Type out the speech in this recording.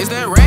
Is that right?